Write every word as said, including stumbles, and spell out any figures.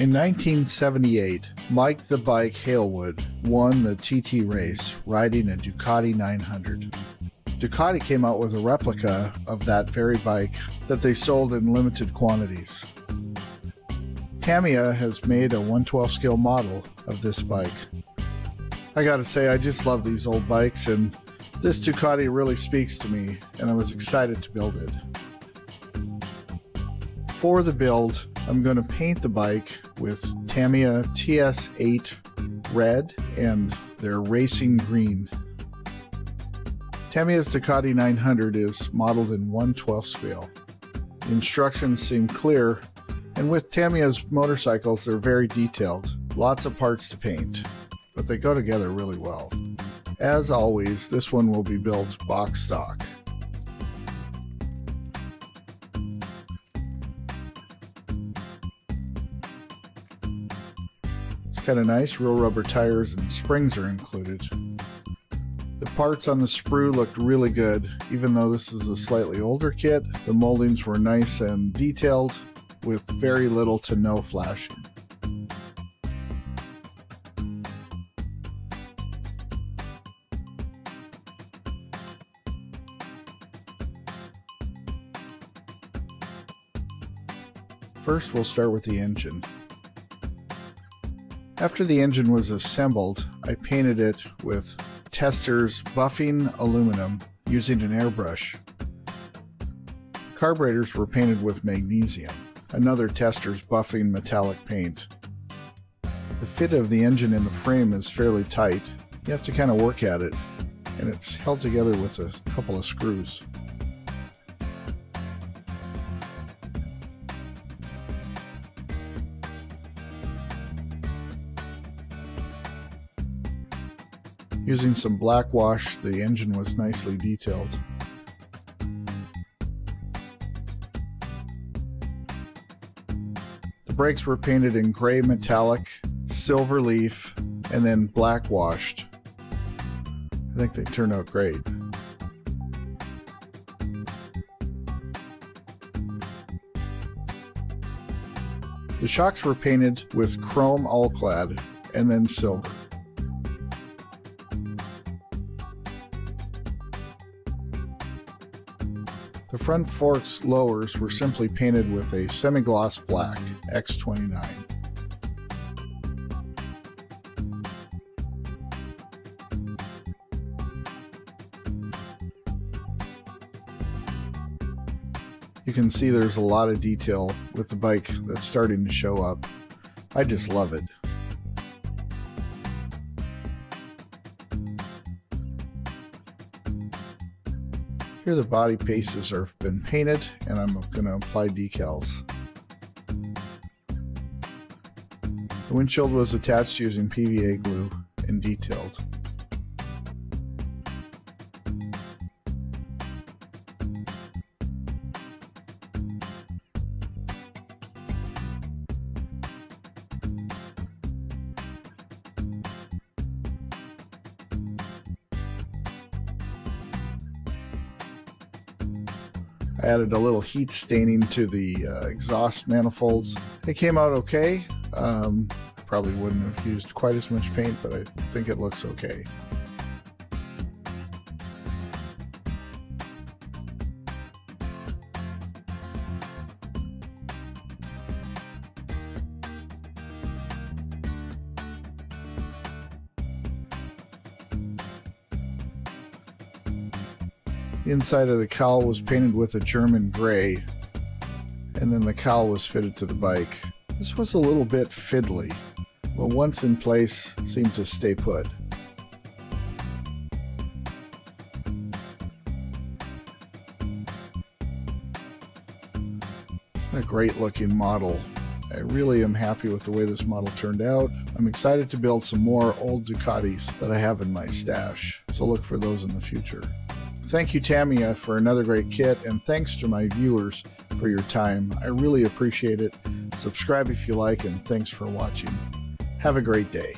In nineteen seventy-eight, Mike the Bike Hailwood won the T T race riding a Ducati nine hundred. Ducati came out with a replica of that very bike that they sold in limited quantities. Tamiya has made a one twelfth scale model of this bike. I gotta say, I just love these old bikes, and this Ducati really speaks to me, and I was excited to build it. For the build, I'm going to paint the bike with Tamiya T S eight red and their racing green. Tamiya's Ducati nine hundred is modeled in one twelfth scale. The instructions seem clear, and with Tamiya's motorcycles, they're very detailed. Lots of parts to paint, but they go together really well. As always, this one will be built box stock. Kind of nice, real rubber tires and springs are included. The parts on the sprue looked really good. Even though this is a slightly older kit, the moldings were nice and detailed with very little to no flashing. First, we'll start with the engine. After the engine was assembled, I painted it with Tester's buffing aluminum using an airbrush. Carburetors were painted with magnesium, another Tester's buffing metallic paint. The fit of the engine in the frame is fairly tight. You have to kind of work at it, and it's held together with a couple of screws. Using some black wash, the engine was nicely detailed. The brakes were painted in gray metallic, silver leaf, and then black washed. I think they turned out great. The shocks were painted with chrome all-clad and then silver. The front forks lowers were simply painted with a semi-gloss black X twenty-nine. You can see there's a lot of detail with the bike that's starting to show up. I just love it. Here the body paces have been painted, and I'm going to apply decals. The windshield was attached using P V A glue and detailed. I added a little heat staining to the uh, exhaust manifolds. It came out okay. Um, probably wouldn't have used quite as much paint, but I think it looks okay. The inside of the cowl was painted with a German gray, and then the cowl was fitted to the bike. This was a little bit fiddly, but once in place, seemed to stay put. What a great looking model. I really am happy with the way this model turned out. I'm excited to build some more old Ducatis that I have in my stash, so look for those in the future. Thank you, Tamiya, for another great kit, and thanks to my viewers for your time. I really appreciate it. Subscribe if you like, and thanks for watching. Have a great day.